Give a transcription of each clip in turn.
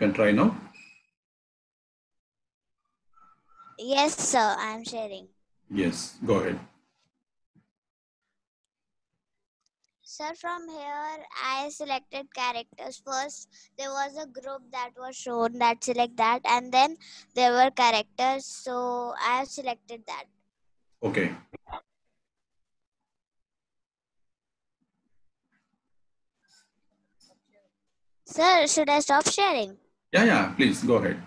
can try now. Yes, sir. I am sharing. Yes, go ahead. Sir, from here, I selected characters. First, there was a group that was shown that select that, and then there were characters. So I have selected that. Okay. Sir, should I stop sharing? Yeah, please go ahead.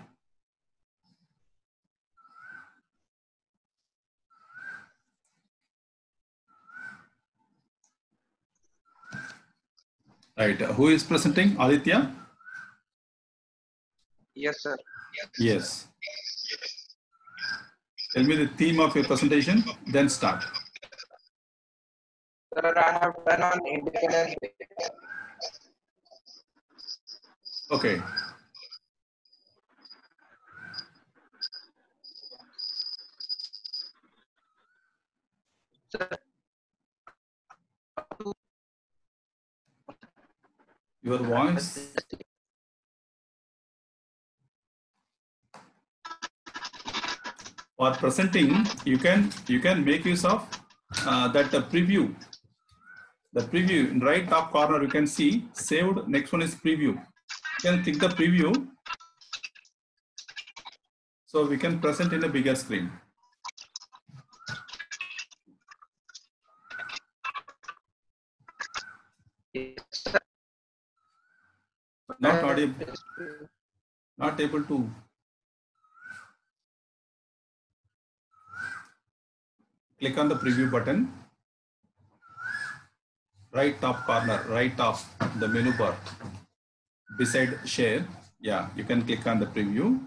Right. Who is presenting? Aditya? Yes, sir. Yes. Tell me the theme of your presentation, then start. Sir, I have done on independence. Okay. Sir. Your voice. For presenting, you can make use of that preview. The preview in right top corner you can see saved. Next one is preview. You can click the preview, so we can present in a bigger screen. Not able to. Click on the preview button. Right top corner, right top the menu bar. Beside share, yeah, you can click on the preview.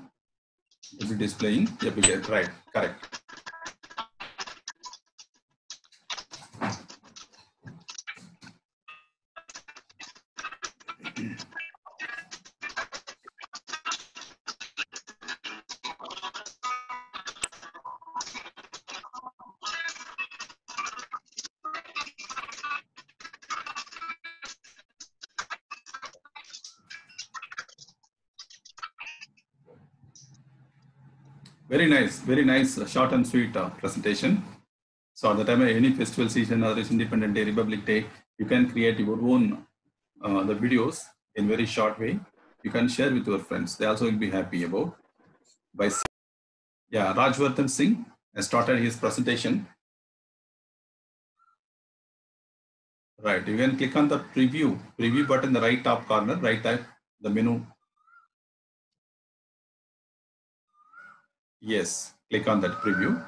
It will be displaying. Yeah, we get right, correct. Very nice, short and sweet presentation. So at the time of any festival season, or is Independence Day, Republic Day, you can create your own the videos in very short way. You can share with your friends. They also will be happy about. By yeah, Rajvartan Singh has started his presentation. Right, you can click on the preview button, the right top corner, right type the menu. Yes, click on that preview.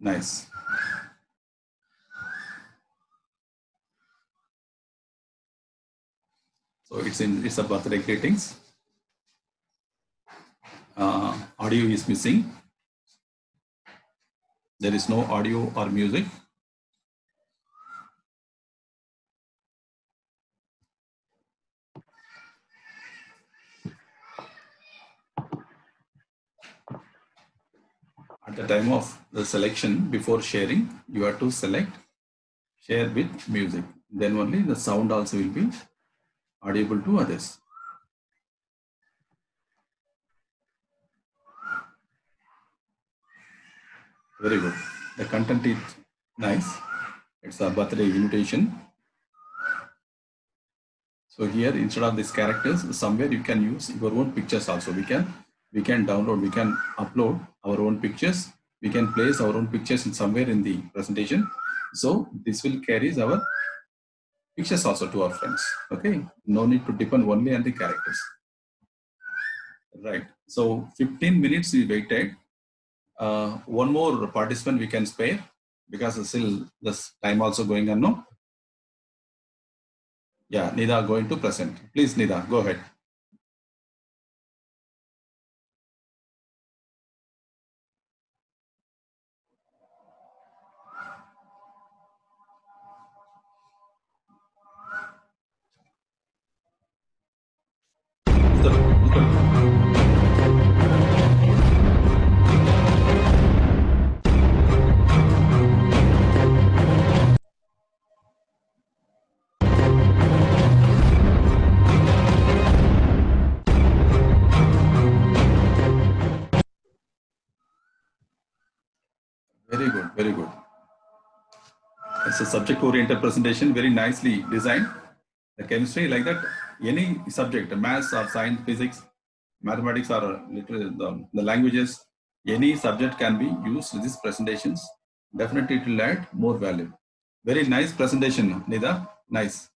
Nice. So it's a birthday greetings. Audio is missing. There is no audio or music. At the time of the selection, before sharing, you have to select share with music. Then only the sound also will be audible to others. Very good. The content is nice. It's a birthday invitation. So here, instead of these characters, somewhere you can use your own pictures also. We can download, we can upload our own pictures. We can place our own pictures in somewhere in the presentation. So this will carries our pictures also to our friends. Okay, no need to depend only on the characters. Right. So 15 minutes we waited. One more participant we can spare because still this time also going on. No. Yeah, Nida going to present. Please, Nida, go ahead. Very good. It's a subject-oriented presentation, very nicely designed. The chemistry, like that, any subject, maths or science, physics, mathematics or the languages, any subject can be used in these presentations. Definitely it will add more value. Very nice presentation, Nida. Nice.